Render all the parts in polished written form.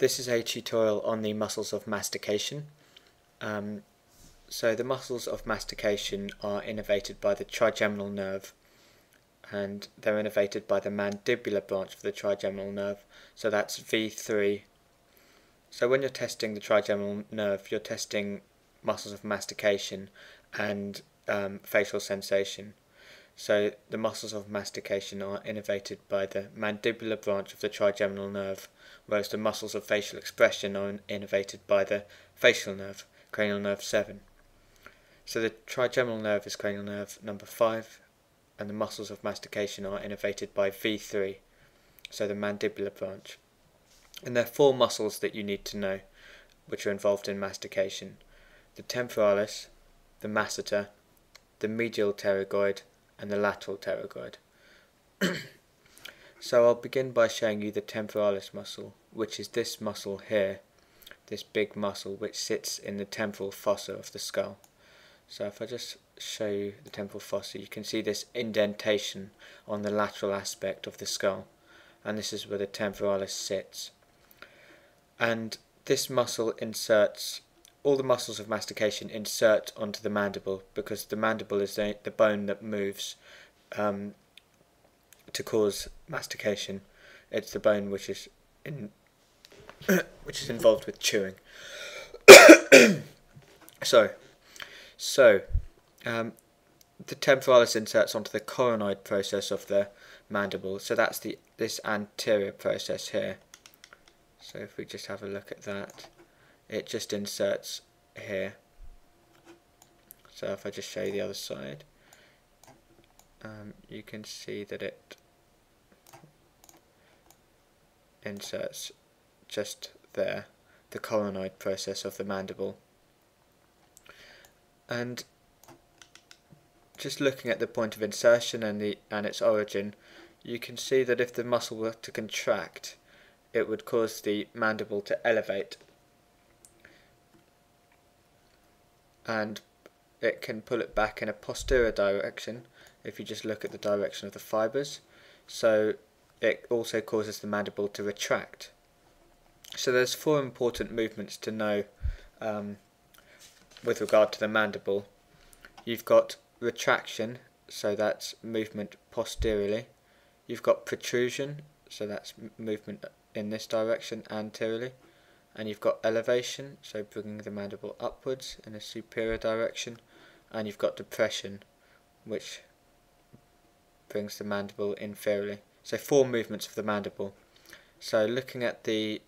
This is a tutorial on the muscles of mastication. So the muscles of mastication are innervated by the trigeminal nerve, and they're innervated by the mandibular branch of the trigeminal nerve, so that's V3. So when you're testing the trigeminal nerve, you're testing muscles of mastication and facial sensation. So the muscles of mastication are innervated by the mandibular branch of the trigeminal nerve, whereas the muscles of facial expression are innervated by the facial nerve, cranial nerve 7. So the trigeminal nerve is cranial nerve number 5, and the muscles of mastication are innervated by V3, so the mandibular branch. And there are 4 muscles that you need to know, which are involved in mastication: the temporalis, the masseter, the medial pterygoid, and the lateral pterygoid. So I'll begin by showing you the temporalis muscle, which is this muscle here, this big muscle which sits in the temporal fossa of the skull. So if I just show you the temporal fossa, you can see this indentation on the lateral aspect of the skull, and this is where the temporalis sits. And this muscle inserts, all the muscles of mastication insert onto the mandible, because the mandible is the bone that moves to cause mastication. It's the bone which is which is involved with chewing. Sorry. So the temporalis inserts onto the coronoid process of the mandible. So that's this anterior process here. So if we just have a look at that. It just inserts here. So if I just show you the other side, you can see that it inserts just there, the coronoid process of the mandible. And just looking at the point of insertion and its origin, you can see that if the muscle were to contract, it would cause the mandible to elevate, and it can pull it back in a posterior direction if you just look at the direction of the fibres. So it also causes the mandible to retract. So there's 4 important movements to know with regard to the mandible. You've got retraction, so that's movement posteriorly. You've got protrusion, so that's movement in this direction anteriorly. And you've got elevation, so bringing the mandible upwards in a superior direction, and you've got depression, which brings the mandible inferiorly. So 4 movements of the mandible. So looking at the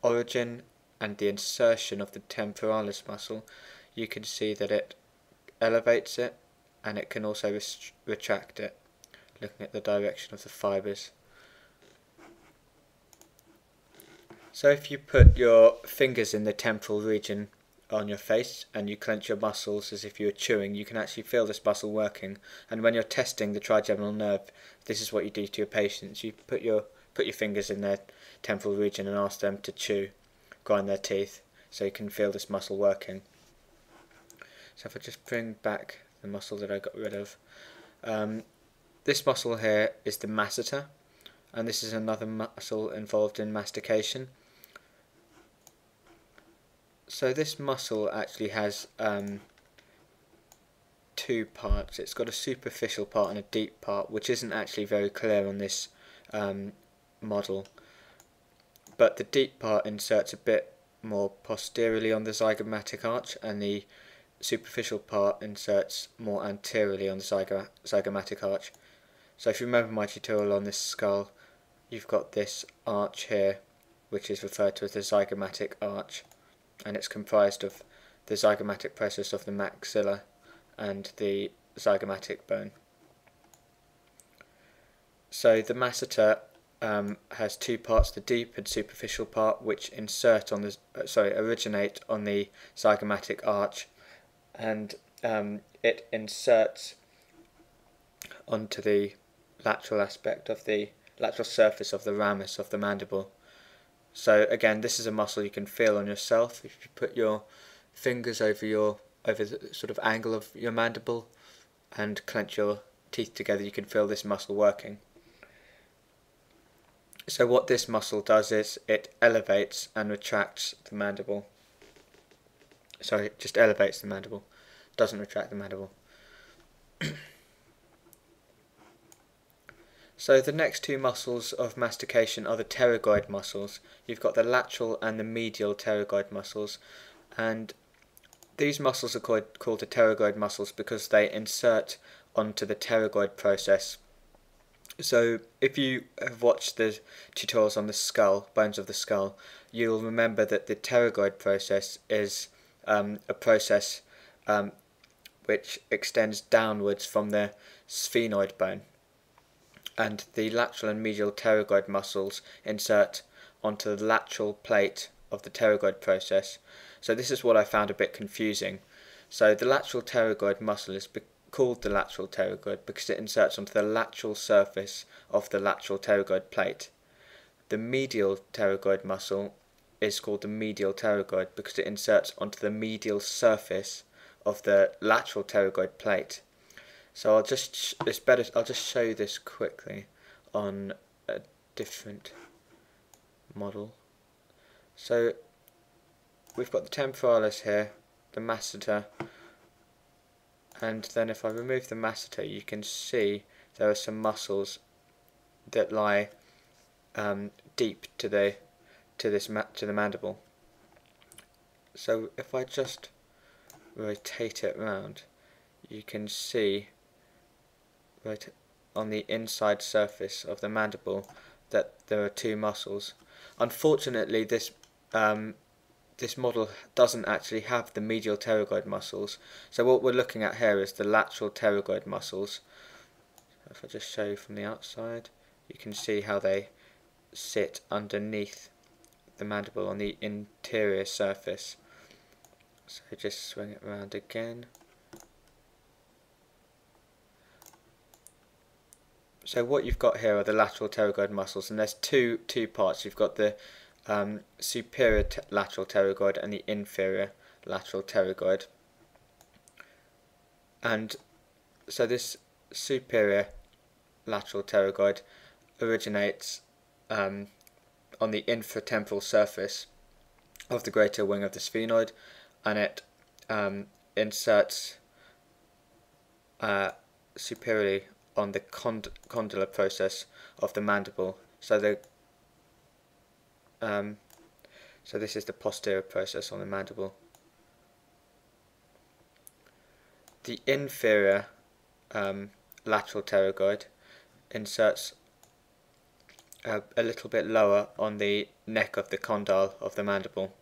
origin and the insertion of the temporalis muscle, you can see that it elevates it, and it can also retract it, looking at the direction of the fibres. So if you put your fingers in the temporal region on your face and you clench your muscles as if you were chewing, you can actually feel this muscle working. And when you're testing the trigeminal nerve, this is what you do to your patients. You put your fingers in their temporal region and ask them to chew, grind their teeth, so you can feel this muscle working. So if I just bring back the muscle that I got rid of. This muscle here is the masseter, and this is another muscle involved in mastication. So this muscle actually has 2 parts. It's got a superficial part and a deep part, which isn't actually very clear on this model. But the deep part inserts a bit more posteriorly on the zygomatic arch, and the superficial part inserts more anteriorly on the zygomatic arch. So if you remember my tutorial on this skull, you've got this arch here, which is referred to as the zygomatic arch, and it's comprised of the zygomatic process of the maxilla and the zygomatic bone. So the masseter has 2 parts, the deep and superficial part, which originate on the zygomatic arch, and it inserts onto the lateral aspect of the lateral surface of the ramus of the mandible. So again, this is a muscle you can feel on yourself. If you put your fingers over the sort of angle of your mandible and clench your teeth together, you can feel this muscle working. So what this muscle does is it elevates and retracts the mandible. Sorry, it just elevates the mandible, doesn't retract the mandible. So the next two muscles of mastication are the pterygoid muscles. You've got the lateral and the medial pterygoid muscles, and these muscles are called the pterygoid muscles because they insert onto the pterygoid process. So if you have watched the tutorials on the skull, bones of the skull, you'll remember that the pterygoid process is a process which extends downwards from the sphenoid bone, and the lateral and medial pterygoid muscles insert onto the lateral plate of the pterygoid process. So this is what I found a bit confusing. So the lateral pterygoid muscle is called the lateral pterygoid because it inserts onto the lateral surface of the lateral pterygoid plate. The medial pterygoid muscle is called the medial pterygoid because it inserts onto the medial surface of the lateral pterygoid plate. So I'll just show you this quickly on a different model. So we've got the temporalis here, the masseter, and then if I remove the masseter, you can see there are some muscles that lie deep to the mandible. So if I just rotate it round, you can see right on the inside surface of the mandible that there are two muscles. Unfortunately, this model doesn't actually have the medial pterygoid muscles, so what we're looking at here is the lateral pterygoid muscles. If I just show you from the outside, you can see how they sit underneath the mandible on the interior surface. So just swing it around again. So what you've got here are the lateral pterygoid muscles, and there's two parts. You've got the superior lateral pterygoid and the inferior lateral pterygoid. And so this superior lateral pterygoid originates on the infratemporal surface of the greater wing of the sphenoid, and it inserts superiorly on the condylar process of the mandible. So so this is the posterior process on the mandible. The inferior lateral pterygoid inserts a little bit lower on the neck of the condyle of the mandible,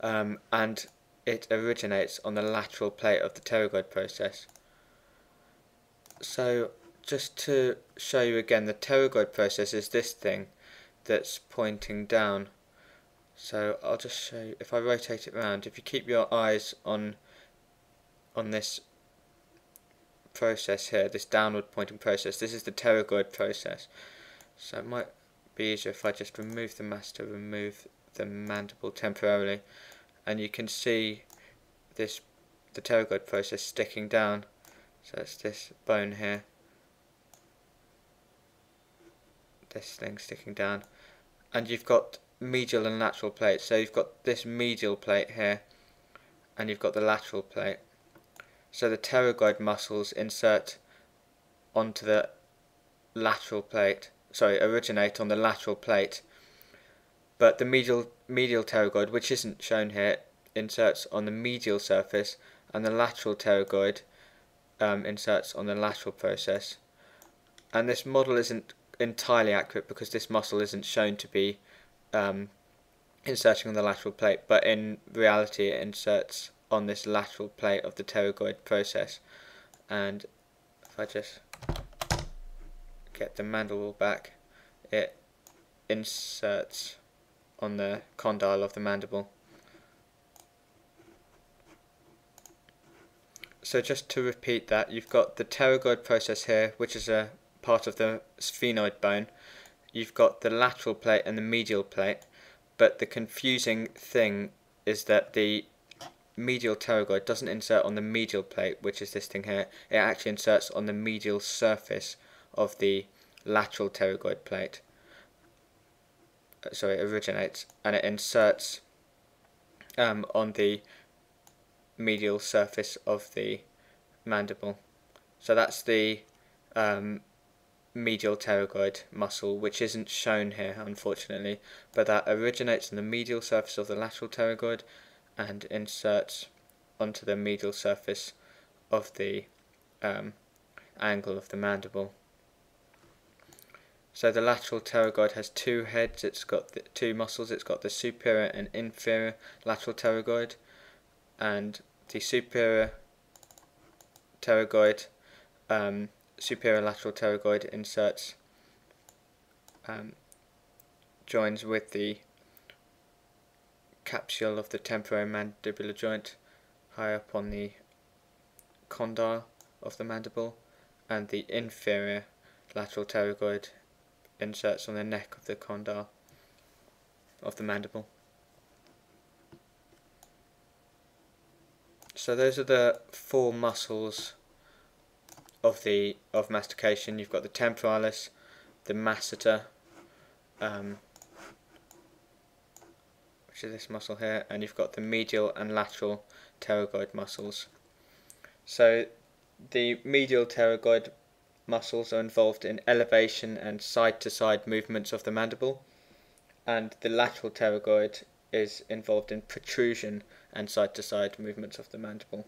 and it originates on the lateral plate of the pterygoid process. So just to show you again, the pterygoid process is this thing that's pointing down. So I'll just show you, if I rotate it round, if you keep your eyes on this process here, this downward pointing process, this is the pterygoid process. So it might be easier if I just remove the masseter, remove the mandible temporarily, and you can see the pterygoid process sticking down. So it's this bone here, this thing sticking down, and you've got medial and lateral plates. So you've got this medial plate here, and you've got the lateral plate. So the pterygoid muscles insert onto the lateral plate, originate on the lateral plate, but the medial pterygoid, which isn't shown here, inserts on the medial surface, and the lateral pterygoid inserts on the lateral process. And this model isn't entirely accurate because this muscle isn't shown to be inserting on the lateral plate, but in reality it inserts on this lateral plate of the pterygoid process. And if I just get the mandible back, it inserts on the condyle of the mandible. So just to repeat that, you've got the pterygoid process here, which is a part of the sphenoid bone. You've got the lateral plate and the medial plate, but the confusing thing is that the medial pterygoid doesn't insert on the medial plate, which is this thing here. It actually inserts on the medial surface of the lateral pterygoid plate. so it originates, and it inserts on the medial surface of the mandible. So that's the medial pterygoid muscle, which isn't shown here unfortunately, but that originates on the medial surface of the lateral pterygoid and inserts onto the medial surface of the angle of the mandible. So the lateral pterygoid has two heads, it's got two muscles, it's got the superior and inferior lateral pterygoid, and the superior pterygoid, superior lateral pterygoid inserts, joins with the capsule of the temporomandibular joint high up on the condyle of the mandible, and the inferior lateral pterygoid inserts on the neck of the condyle of the mandible. So those are the four muscles of mastication. You've got the temporalis, the masseter, which is this muscle here, and you've got the medial and lateral pterygoid muscles. So the medial pterygoid muscles are involved in elevation and side-to-side movements of the mandible, and the lateral pterygoid is involved in protrusion and side-to-side movements of the mandible.